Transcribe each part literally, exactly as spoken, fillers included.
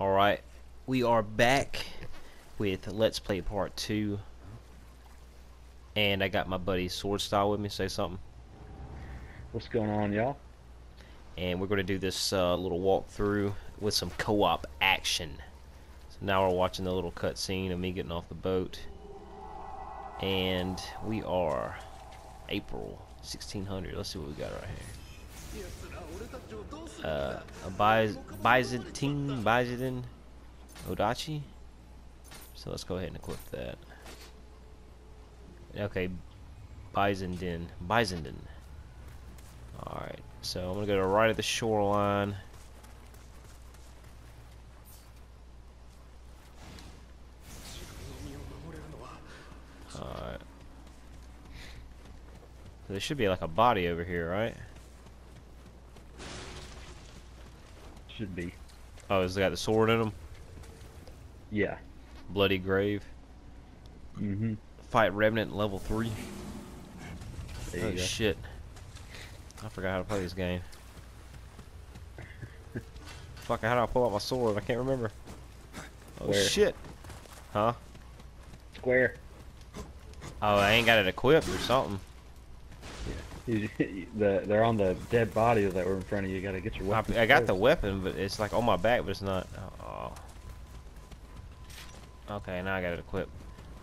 Alright, we are back with Let's Play Part two. And I got my buddy Swordstyle with me. Say something. What's going on, y'all? And we're going to do this uh, little walkthrough with some co-op action. So now we're watching the little cutscene of me getting off the boat. And we are April sixteen hundred. Let's see what we got right here. Uh, a By Byzantine, Byzantine, Odachi. So let's go ahead and equip that. Okay, Bison Den, Bison Den. All right, so I'm gonna go to the right of the shoreline. All right. So there should be like a body over here, right? Should be. Oh, has it got the sword in him? Yeah. Bloody grave. Mm-hmm. Fight Revenant level three. There oh shit. Go. I forgot how to play this game. Fuck, how do I pull out my sword? I can't remember. Oh Square. Shit. Huh? Square. Oh, I ain't got it equipped or something. The, they're on the dead bodies that were in front of you. You gotta get your weapon. I, I got the weapon, but it's like on my back, but it's not. Oh. Okay, now I got it equipped.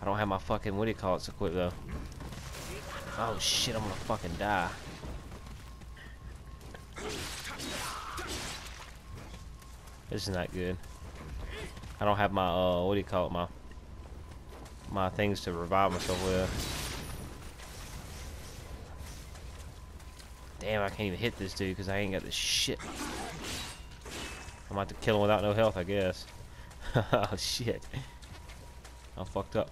I don't have my fucking what do you call it equipped though. Oh shit, I'm gonna fucking die. This is not good. I don't have my uh what do you call it my my things to revive myself with. Damn, I can't even hit this dude because I ain't got this shit. I'm about to kill him without no health, I guess. Oh, shit. I'm fucked up.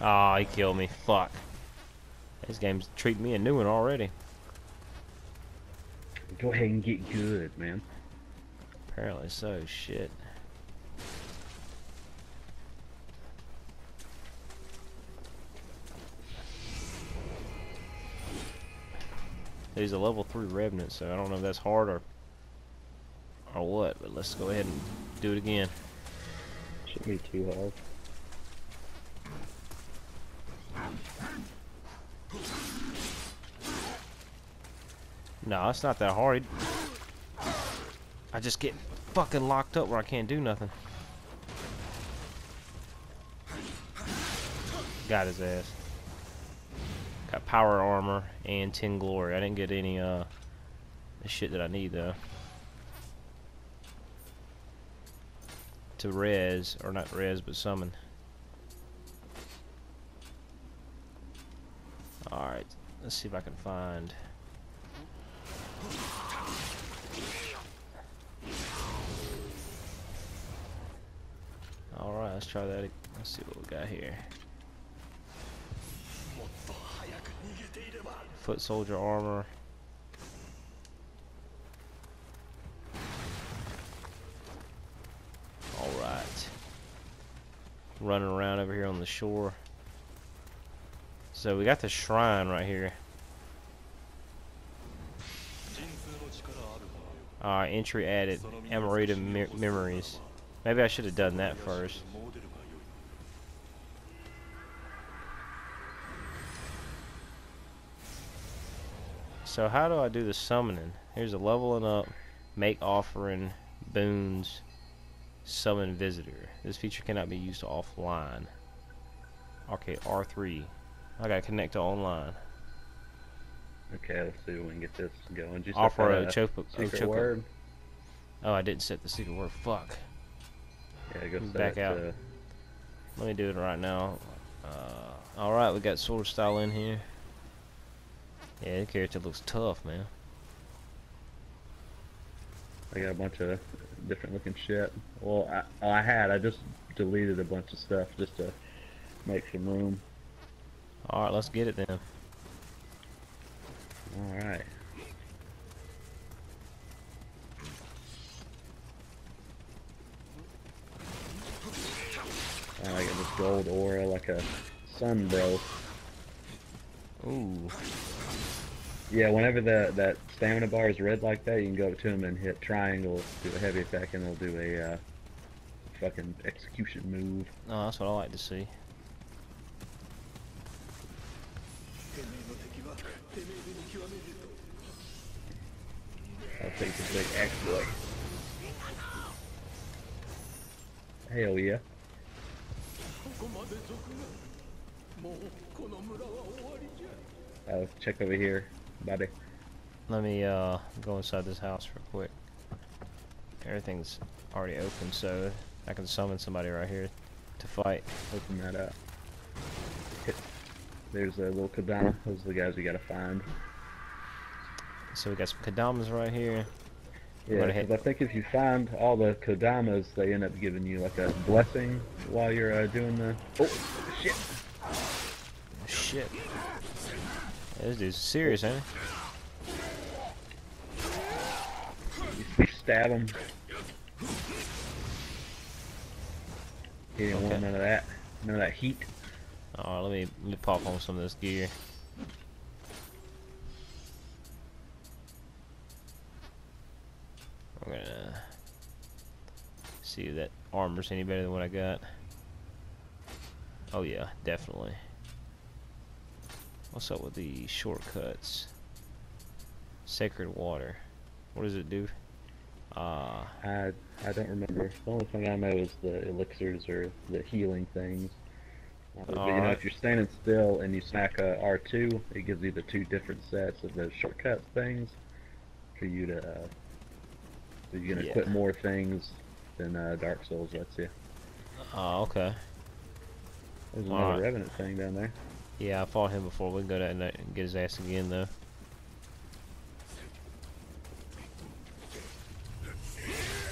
Aw, oh, he killed me. Fuck. This game's treating me a new one already. Go ahead and get good, man. Apparently so, shit. He's a level three Revenant, so I don't know if that's hard or, or what, but let's go ahead and do it again. Should be too hard. No, it's not that hard. I just get fucking locked up where I can't do nothing. Got his ass. Got power armor and ten glory. I didn't get any uh the shit that I need though. To res, or not res, but summon. Alright, let's see if I can find. Alright, let's try that. Let's see what we got here. Foot soldier armor. Alright. Running around over here on the shore. So we got the shrine right here. Alright, entry added. Amrita me memories. Maybe I should have done that first. So how do I do the summoning? Here's a leveling up, make offering, boons, summon visitor. This feature cannot be used offline. Okay, R three. I gotta connect to online. Okay, let's see if we can get this going. Just offer a secret Ochopa. Word. Oh, I didn't set the secret word. Fuck. Yeah, go set back out. To... Let me do it right now. Uh, all right, we got Sword Style in here. Yeah, that character looks tough, man. I got a bunch of different looking shit. Well, I, I had. I just deleted a bunch of stuff just to make some room. Alright, let's get it then. Alright. I got this gold aura like a sun bro. Ooh. Yeah, whenever the, that stamina bar is red like that, you can go to him and hit triangle, do a heavy attack, and they'll do a uh, fucking execution move. Oh, that's what I like to see. I'll take this big exploit. Hell yeah. I'll check over here, buddy. Let me uh, go inside this house real quick. Everything's already open, so I can summon somebody right here to fight. Open that up. There's a little Kodama. Those are the guys we gotta find. So we got some Kodamas right here. Yeah, because I think if you find all the Kodamas, they end up giving you like a blessing while you're uh, doing the... Oh, shit! Oh, shit. Yeah, this dude's serious, ain't he? You stab him. He didn't okay. want none of that. None of that heat. Alright, let me, let me pop on some of this gear. I'm gonna see if that armor's any better than what I got. Oh yeah, definitely. What's up with the shortcuts? Sacred water. What does it do? Uh, I I don't remember. The only thing I know is the elixirs or the healing things. Uh, but you know, if you're standing still and you smack uh, R two, it gives you the two different sets of those shortcut things for you to. Uh, So you're gonna yeah. equip more things than uh, Dark Souls lets you. Oh, okay. There's another right. Revenant thing down there. Yeah, I fought him before. We can go down and get his ass again, though.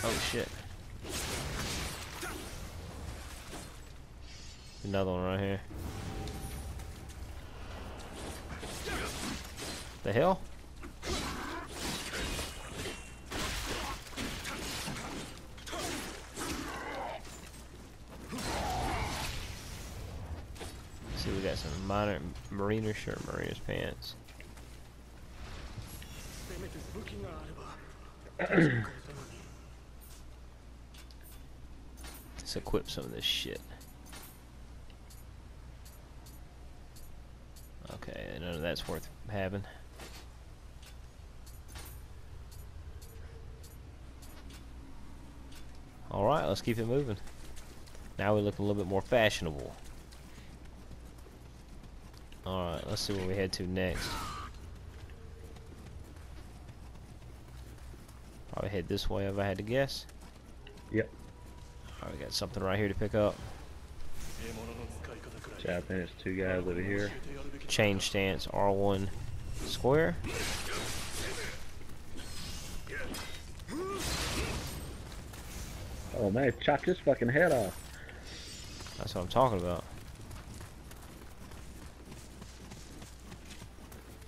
Oh shit! Another one right here. The hell? We got some minor mariner shirt, mariner's pants. Let's equip some of this shit. Okay, none of that's worth having. All right, let's keep it moving. Now we look a little bit more fashionable. Alright, let's see where we head to next. Probably head this way if I had to guess. Yep. Alright, we got something right here to pick up. Yeah, I think there's two guys over here. Change stance, R one square. Oh man, chop this fucking head off. That's what I'm talking about.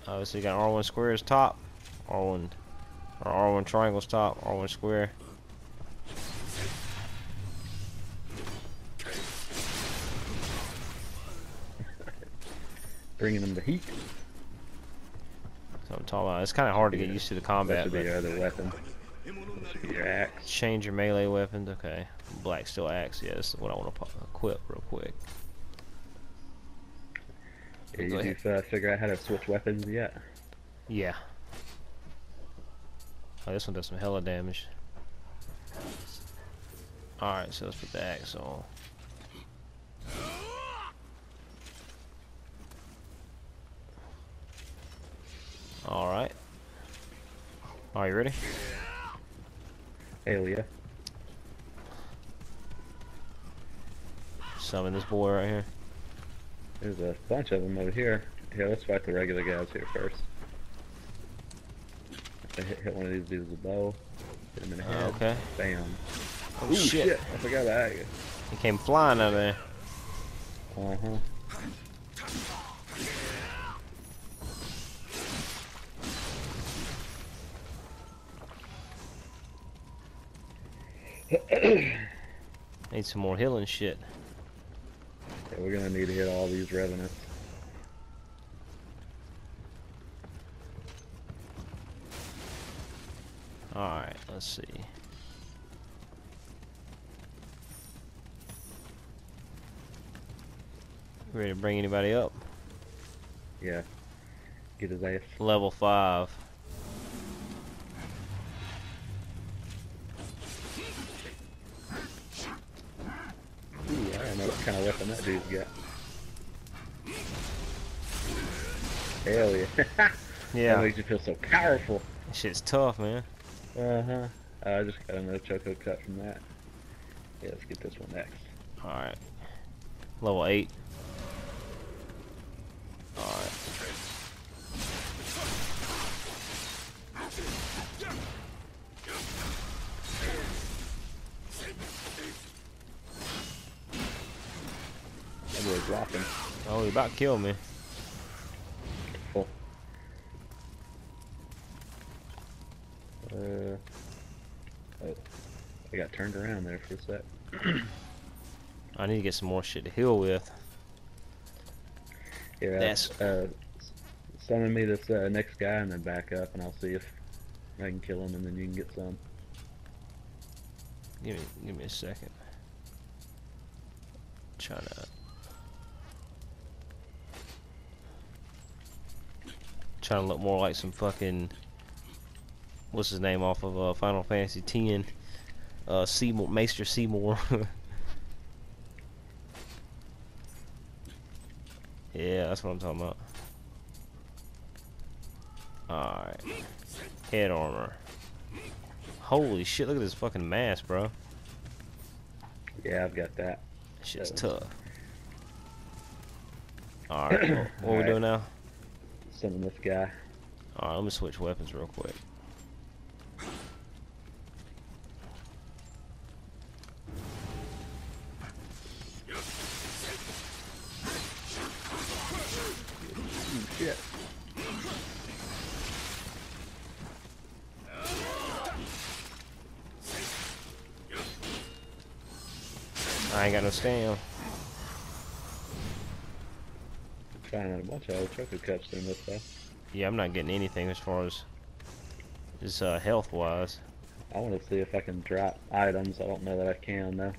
Uh, so you got R one square is top, R one, or R one triangle is top, R one square. Bringing them the heat. So I'm talking about. It's kind of hard to get used to the combat. That should be your other weapon. That should be your axe. Change your melee weapons. Okay, black steel axe. Yeah, this is what I want to equip real quick. Yeah, you've uh, figured out how to switch weapons yet? Yeah. Oh, this one does some hella damage. Alright, so let's put the axe on. Alright. Are you ready? Hell yeah. Summon this boy right here. There's a bunch of them over here. Yeah, let's fight the regular guys here first. I hit, hit one of these dudes with a bow. Hit him in the head. Uh, okay. Bam. Oh, Ooh, shit. shit. I forgot about it. He came flying out of there. Uh-huh. Need some more healing shit. We're gonna need to hit all these revenants. Alright, let's see. Ready to bring anybody up? Yeah. Get his ass. Level five. Ooh, I don't know what kind of weapon that dude's got. Hell yeah. Yeah. That makes you feel so powerful. That shit's tough, man. Uh-huh. Uh, I just got another choco cut from that. Yeah, let's get this one next. Alright. Level eight. Alright. That boy's rocking. Oh, he about killed me. Full. Uh, oh, I got turned around there for a sec. I need to get some more shit to heal with. Yeah, that's... Uh, summon me this uh, next guy and then back up and I'll see if I can kill him and then you can get some. Give me, give me a second. Try to... Trying to look more like some fucking... What's his name off of uh, Final Fantasy ten? Uh, Seymour, Maester Seymour. Yeah, that's what I'm talking about. Alright. Head armor. Holy shit, look at this fucking mask, bro. Yeah, I've got that. Shit's tough. Alright, well, what are we doing now? Sending this guy. Alright, let me switch weapons real quick. I ain't got no stamina. Trying out a bunch of old chocolate cups in this stuff. Yeah, I'm not getting anything as far as just uh, health wise. I want to see if I can drop items. I don't know that I can though.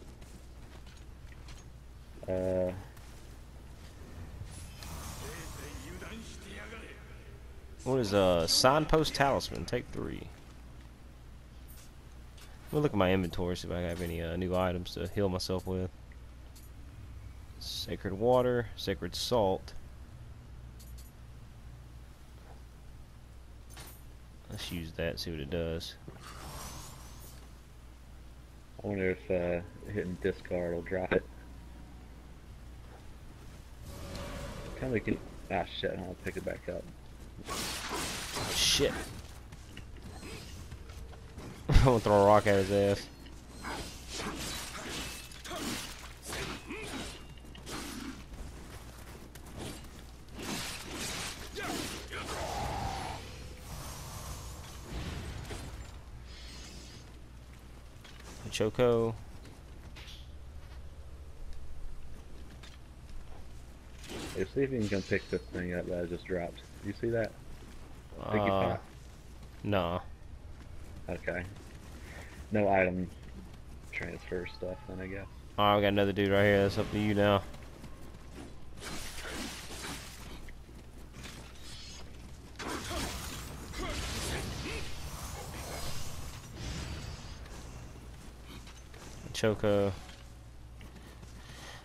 Uh. What is a uh, signpost talisman? Take three. We'll look at my inventory, see if I have any uh, new items to heal myself with. Sacred water, sacred salt. Let's use that, see what it does. I wonder if uh, hitting discard will drop it. Kind of can. Ah, shit, I'll pick it back up. Oh, shit. I'm gonna throw a rock at his ass. Choco. Hey, see if you can come pick this thing up that I just dropped. You see that? Uh, no. Okay. No item transfer stuff then, I guess. Alright, we got another dude right here. That's up to you now. Choco.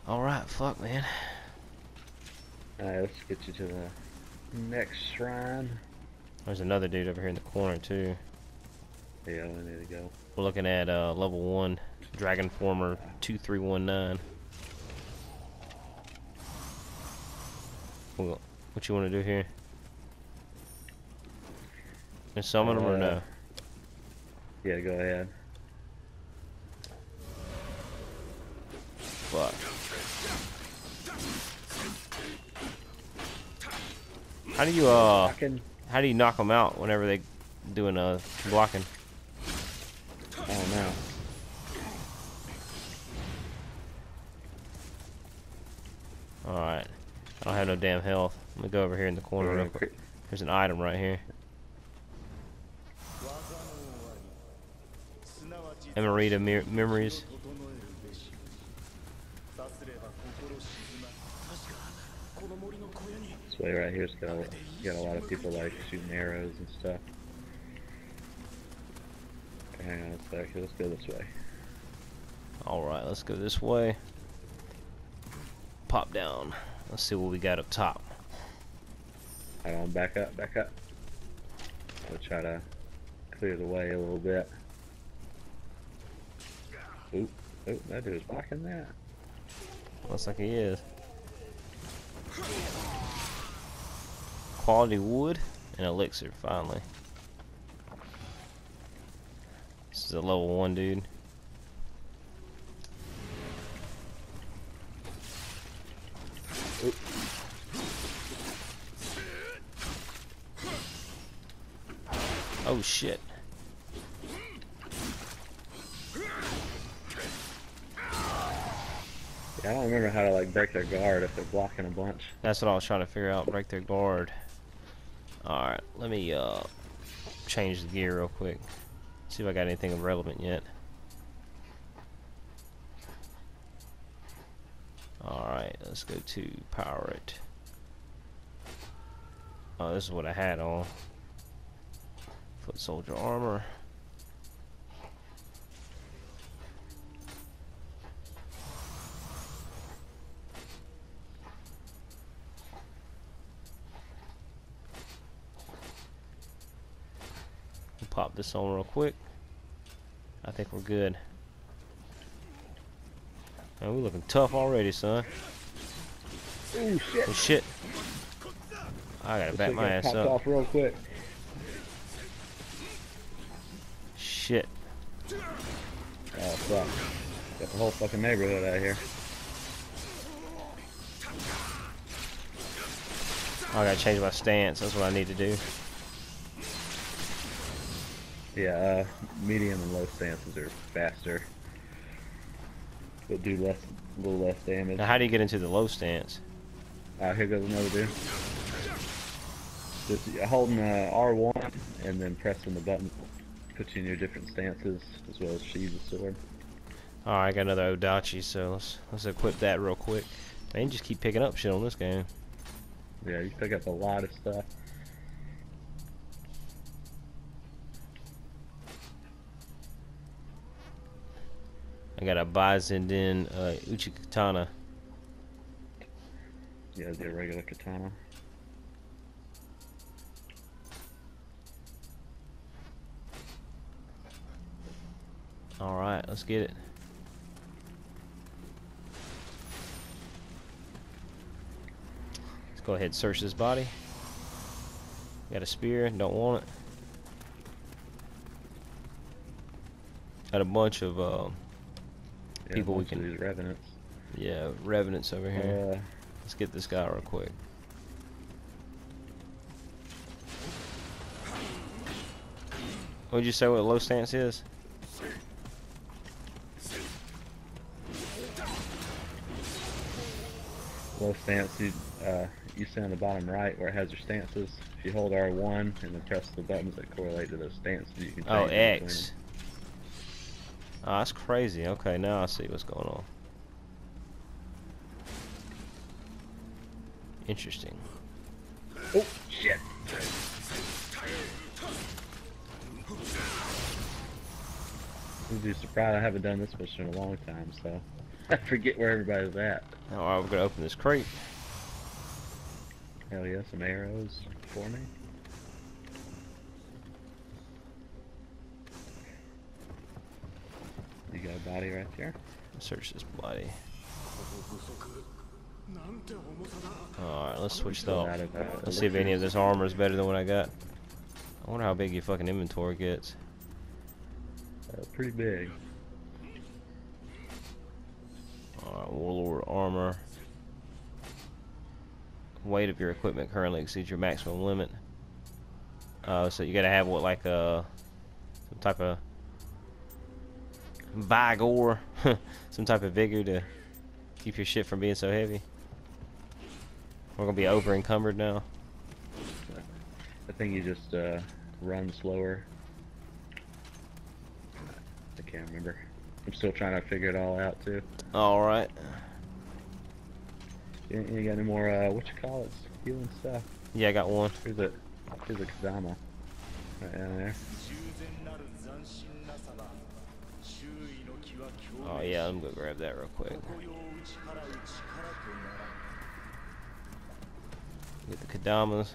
Alright, fuck, man. Alright, let's get you to the next shrine. There's another dude over here in the corner, too. Yeah, we need to go. We're looking at uh, level one, Dragonformer two three one nine. What you want to do here? Can summon uh, them or no? Yeah, go ahead. Fuck. How do you uh? Knocking. How do you knock them out whenever they doing uh blocking? Oh no. Alright. I don't have no damn health. I'm gonna go over here in the corner real quick. There's an item right here. Amrita me memories. This way right here's got a, got a lot of people like shooting arrows and stuff. Hang on a sec, let's go this way. Alright, let's go this way. Pop down. Let's see what we got up top. Hang on, back up, back up. We'll try to clear the way a little bit. Oop, oop, that dude's blocking that. Looks like he is. Quality wood and elixir, finally. This is a level one dude. Oop. Oh shit. Yeah, I don't remember how to like break their guard if they're blocking a bunch. That's what I was trying to figure out, break their guard. Alright, let me uh change the gear real quick. See if I got anything relevant yet. Alright, let's go to power it. Oh, this is what I had on. Foot soldier armor. We'll pop this on real quick. I think we're good. Man, we're looking tough already, son. Ooh, shit. Oh, shit. I gotta back my ass up. Off real quick. Shit. Oh, fuck. Got the whole fucking neighborhood out here. Oh, I gotta change my stance. That's what I need to do. Yeah, uh, medium and low stances are faster. But do less, a little less damage. Now, how do you get into the low stance? Uh, here goes another dude. Just holding uh, R one and then pressing the button puts you in your different stances as well as sheathe the sword. All right, I got another Odachi, so let's let's equip that real quick. Man, you just keep picking up shit on this game. Yeah, you pick up a lot of stuff. I got a Bison Den uh, Uchi Katana. Yeah, the regular katana. Alright, let's get it. Let's go ahead and search this body. Got a spear, don't want it. Got a bunch of uh, yeah, people we can. These revenants. Yeah, revenants over here. Uh, Let's get this guy real quick. What did you say what low stance is? Low stance, you, uh, you see on the bottom right where it has your stances. If you hold R one and then press the buttons that correlate to those stances, you can. Oh, X. Oh, that's crazy. Okay, now I see what's going on. Interesting. Oh, shit. You'd be surprised I haven't done this mission in a long time, so I forget where everybody's at. Alright, we're gonna open this crate. Hell yeah, some arrows for me. You got a body right there? Search this body. Alright, let's switch though. Let's see if any of this armor is better than what I got. I wonder how big your fucking inventory gets. Uh, pretty big. Alright, warlord armor. Weight of your equipment currently exceeds your maximum limit. Uh, so you gotta have what, like a some type of vigor, some type of vigor to keep your shit from being so heavy. We're gonna be over encumbered now. I think you just uh, run slower. can't remember. I'm still trying to figure it all out too. All right. You, you got any more? Uh, what you call it? Healing stuff. Yeah, I got one. Here's a, here's a Kazama. Right down there. Oh yeah, I'm gonna grab that real quick. Get the Kodamas.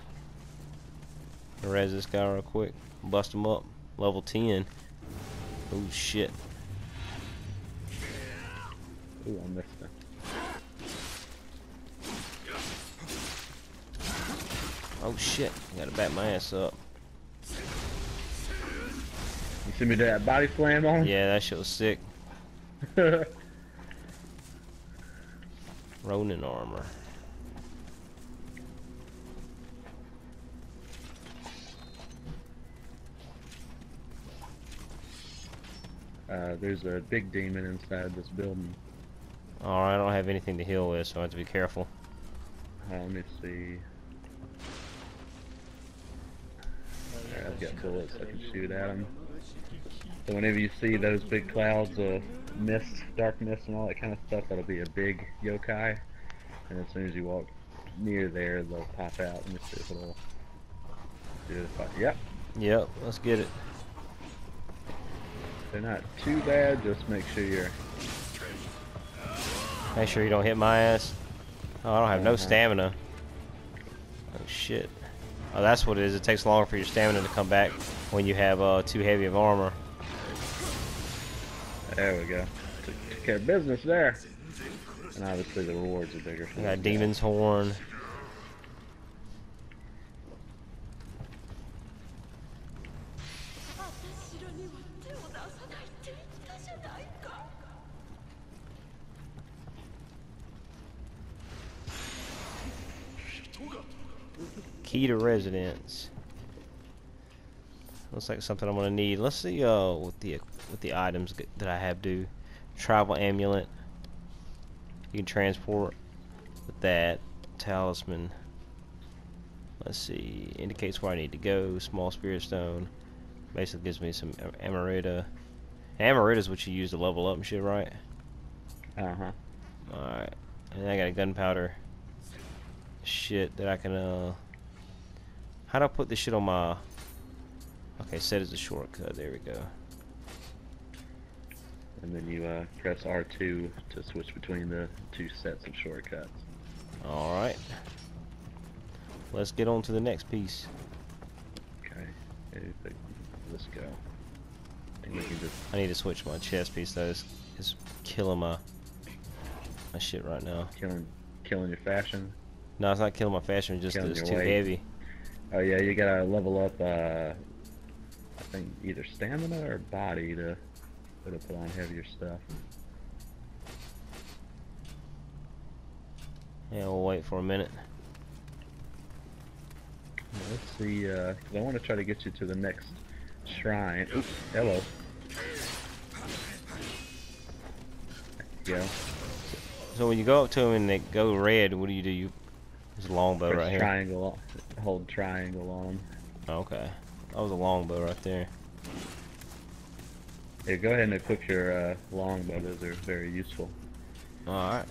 Res this guy real quick. Bust him up. Level ten. Oh shit. Ooh, I missed him. Oh shit, I gotta back my ass up. You see me do that body slam on him? Yeah, that shit was sick. Ronin armor. Uh, there's a big demon inside this building. Oh, I don't have anything to heal with, so I have to be careful. Uh, let me see. Right, I've got bullets I can shoot at them. So whenever you see those big clouds of mist, dark mist and all that kind of stuff, that'll be a big yokai. And as soon as you walk near there, they'll pop out and just if it'll do the fight. Yep. Yep, let's get it. They're not too bad, just make sure you're... Make sure you don't hit my ass. Oh, I don't have no stamina. Oh shit. Oh, that's what it is. It takes longer for your stamina to come back when you have uh, too heavy of armor. There we go. Took care of business there. And obviously the rewards are bigger. I got Demon's Horn. Key to residence. Looks like something I'm gonna need. Let's see uh, what the what the items that I have do. Tribal amulet. You can transport with that talisman. Let's see. Indicates where I need to go. Small spirit stone. Basically gives me some Amrita. Amrita is what you use to level up and shit, right? Uh huh. All right. And then I got a gunpowder. Shit that I can uh. How do I put this shit on my... Okay, set as a shortcut. There we go. And then you uh, press R two to switch between the two sets of shortcuts. Alright. Let's get on to the next piece. Okay. Let's go. I, think we can just... I need to switch my chest piece though. It's, it's killing my, my shit right now. Killing, killing your fashion? No, it's not killing my fashion. It's just that it's too weight. heavy. Oh yeah, you gotta level up, uh, I think either stamina or body to, to put on heavier stuff. Yeah, we'll wait for a minute. Let's see, uh, cause I want to try to get you to the next shrine. Oops, hello. There you go. So when you go up to them and they go red, what do you do? You There's a longbow right here. Triangle, hold triangle on. Okay. That was a longbow right there. Yeah, go ahead and equip your uh, longbow. Those are very useful. Alright.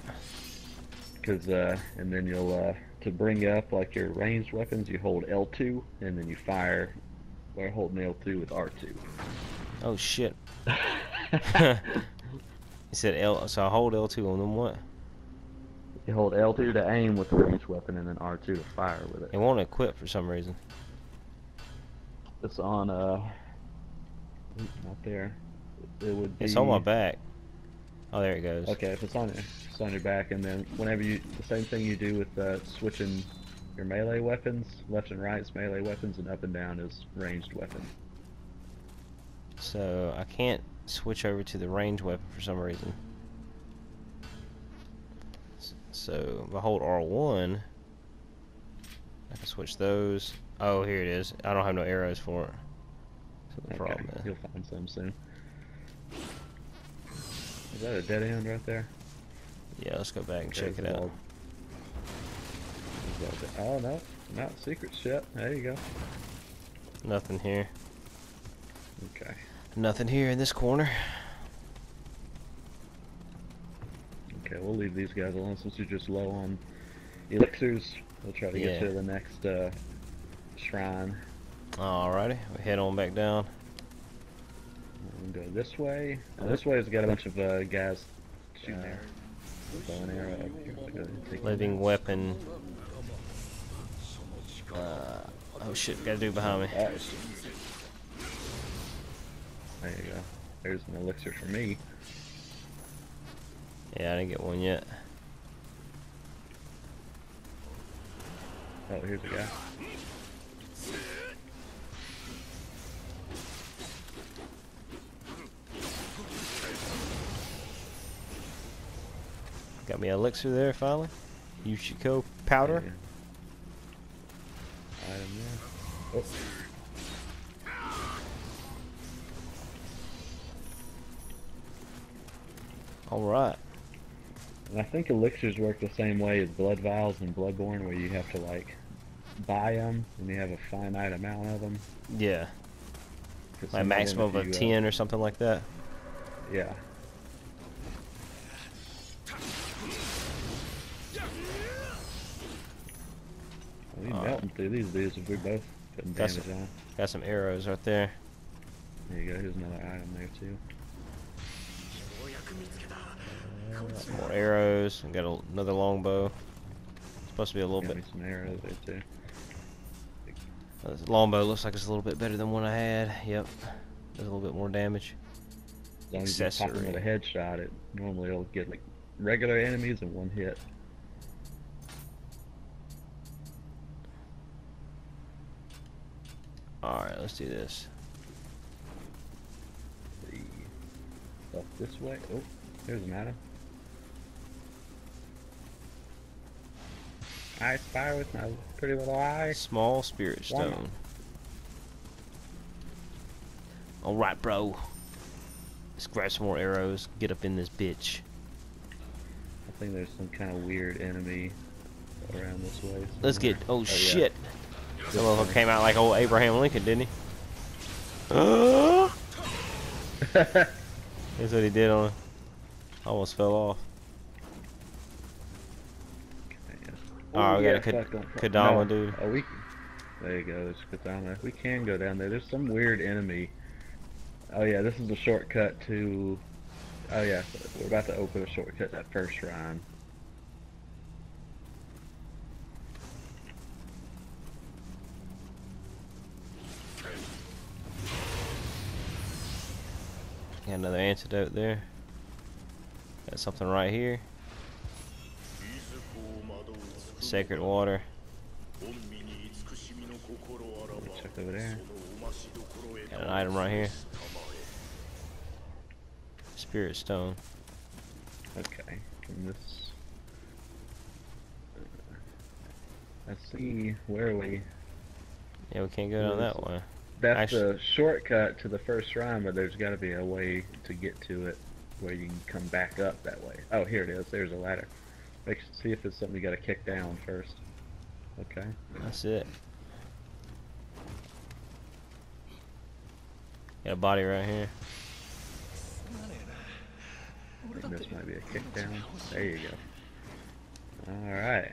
Because, uh, and then you'll, uh, to bring up like your ranged weapons, you hold L two and then you fire by holding L two with R two. Oh shit. He said L, so I hold L two on them what? You hold L two to aim with the ranged weapon and then R two to fire with it. It won't equip for some reason. It's on, uh... Not there. It would be... It's on my back. Oh, there it goes. Okay, if it's on, if it's on your back, and then whenever you... The same thing you do with uh, switching your melee weapons. Left and right is melee weapons, and up and down is ranged weapon. So, I can't switch over to the ranged weapon for some reason. So if I hold R one, I can switch those. Oh, here it is. I don't have no arrows for it. That's the problem. You'll find some soon. Is that a dead end right there? Yeah, let's go back and check it out. Oh no, not secret ship. There you go. Nothing here. Okay. Nothing here in this corner. Okay, we'll leave these guys alone since you're just low on elixirs. We'll try to yeah. get to the next uh, shrine. Alrighty, we head on back down. We'll go this way. Now, this way has got a bunch of uh, guys shooting there. Bow and arrow up here. We'll go ahead and take living weapon. Uh, oh shit, gotta do behind me. Nice. There you go. There's an elixir for me. Yeah, I didn't get one yet. Oh, here's a guy. Got me an elixir there finally. Ushiko powder. Yeah. Item there. Oh. Alright. And I think elixirs work the same way as blood vials in Bloodborne, where you have to, like, buy them, and you have a finite amount of them. Yeah. Like maximum of ten uh, or something like that. Yeah. We're uh, melting through these dudes if we both putting damage some, on. Got some arrows right there. There you go, here's another item there, too. More arrows, and got a, another longbow. Supposed to be a little bit. Some arrows there too. Uh, this longbow looks like it's a little bit better than one I had. Yep, does a little bit more damage. As long as you pop them with a headshot, it normally will get like regular enemies in one hit. All right, let's do this. Let's see. Up this way. Oh, there's an item. I spy with my pretty little eye. Small spirit stone. Alright, bro. Let's grab some more arrows. Get up in this bitch. I think there's some kind of weird enemy around this way. Somewhere. Let's get. Oh, oh shit. Yeah. That motherfucker came out like old Abraham Lincoln, didn't he? Uh! That's what he did on him. Almost fell off. Oh, we yeah, got a Kodama, no, dude. Oh, we, there you go, there's Katana. We can go down there. There's some weird enemy. Oh, yeah, this is a shortcut to... Oh, yeah, we're about to open a shortcut that first shrine. Got another antidote there. Got something right here. Sacred water. Check over there. Got an item right here. Spirit stone. Okay. And this. Let's see. Where are we? Yeah, we can't go down that one. That's Actually, a shortcut to the first shrine, but there's got to be a way to get to it where you can come back up that way. Oh, here it is. There's a ladder. Make sure, see if it's something you gotta kick down first. Okay. That's it. Got a body right here. I think this might be a kick down. There you go. Alright.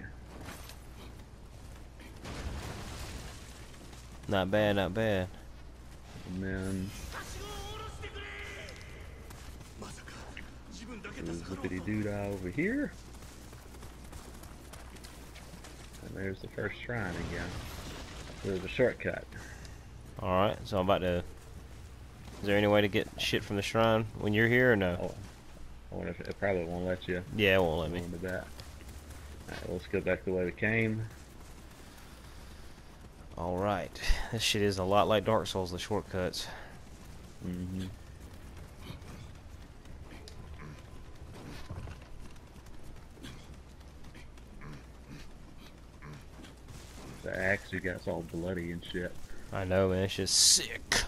Not bad, not bad. And then... There's zippity-doo-dah over here. And there's the first shrine again. There's a shortcut. Alright, so I'm about to... Is there any way to get shit from the shrine when you're here or no? Oh, I wonder if it probably won't let you. Yeah, it won't let me. Alright, let's go back the way we came. Alright. This shit is a lot like Dark Souls, the shortcuts. Mm-hmm. The axe you got's all bloody and shit. I know, man. It's just sick.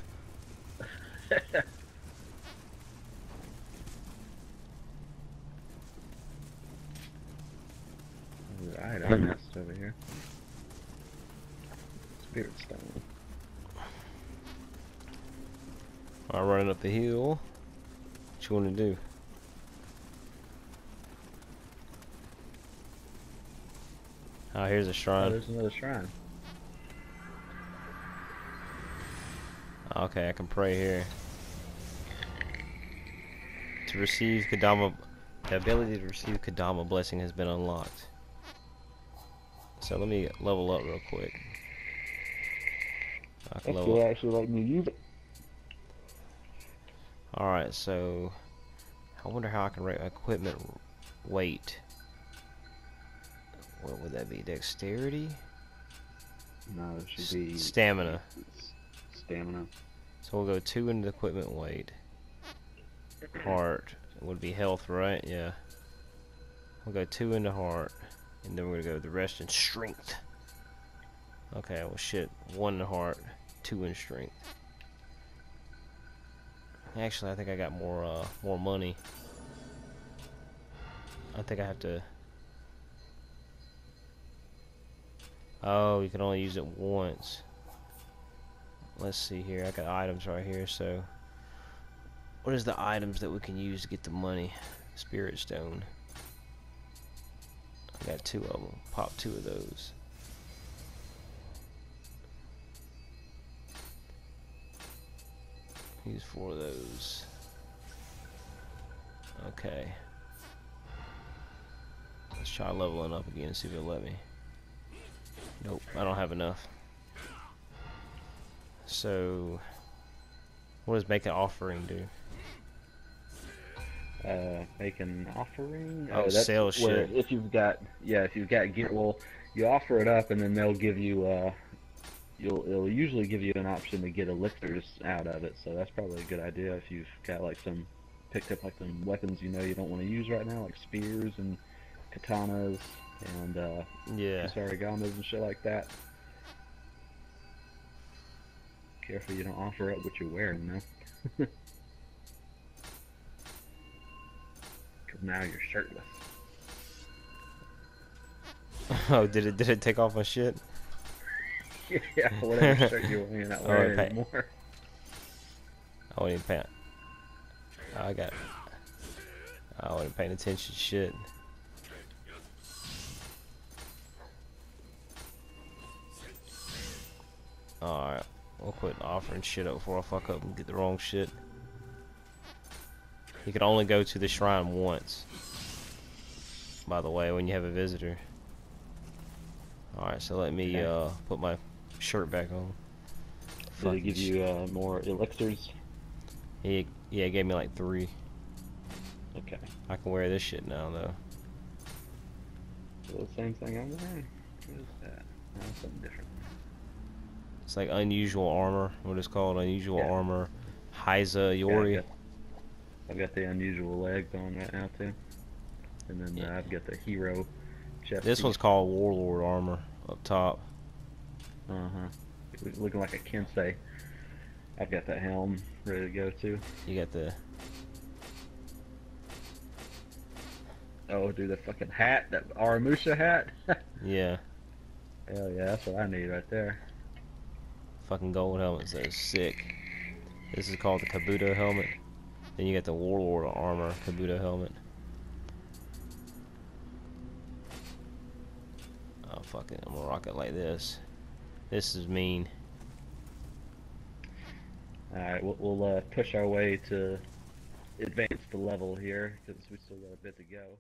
Alright, I missed over here. Spirit stone. I'm running up the hill. What you want to do? Oh, here's a shrine. Oh, there's another shrine. Okay, I can pray here. To receive Kodama, the ability to receive Kodama blessing has been unlocked. So let me level up real quick. I can level up. Actually let me use it. All right, so I wonder how I can rate equipment weight. What would that be? Dexterity? No, it should S be stamina. Stamina. So we'll go two into equipment weight. Heart would be health, right? Yeah. We'll go two into heart, and then we're gonna go the rest in strength. Okay, well shit, one in heart, two in strength. Actually, I think I got more uh, more money. I think I have to. Oh, you can only use it once. Let's see here. I got items right here. So, what is the items that we can use to get the money? Spirit Stone. I got two of them. Pop two of those. Use four of those. Okay. Let's try leveling up again and see if it'll let me. Nope, I don't have enough. So, what does make an offering do? Uh, make an offering? Oh, oh that's sell shit. If you've got, yeah, if you've got gear, well, you offer it up and then they'll give you, uh, You'll, it'll usually give you an option to get elixirs out of it, so that's probably a good idea if you've got like some picked up like some weapons you know you don't want to use right now, like spears and katanas and uh, yeah, saragamas and shit like that. Careful you don't offer up what you're wearing though, because now you're shirtless. Oh, did it did it take off my shit? Yeah, whatever shirt you're wearing, you're not wearing it anymore. I wasn't even paying. I got. I wasn't paying attention to shit. Alright, we'll quit offering shit up before I fuck up and get the wrong shit. You can only go to the shrine once, by the way, when you have a visitor. Alright, so let me okay. uh, put my shirt back on. Did it give you uh, more elixirs? Yeah, yeah, it gave me like three. Okay. I can wear this shit now though. So the same thing I'm wearing. What is that? No, something different. It's like unusual armor. What it's called? Unusual yeah. armor. Haiza Yori. Yeah, I've, I've got the unusual legs on right now too, and then yeah. uh, I've got the hero. Chef this piece. One's called Warlord armor up top. Uh huh. Looking like a Kensei. I've got that helm ready to go too. You got the. Oh, dude, the fucking hat, that Aramusa hat. Yeah. Hell yeah, that's what I need right there. Fucking gold helmets, those sick. This is called the Kabuto helmet. Then you got the Warlord armor Kabuto helmet. Oh fuck it, I'm gonna rock it like this. This is mean. Alright, we'll, we'll uh, push our way to advance the level here, because we still got a bit to go.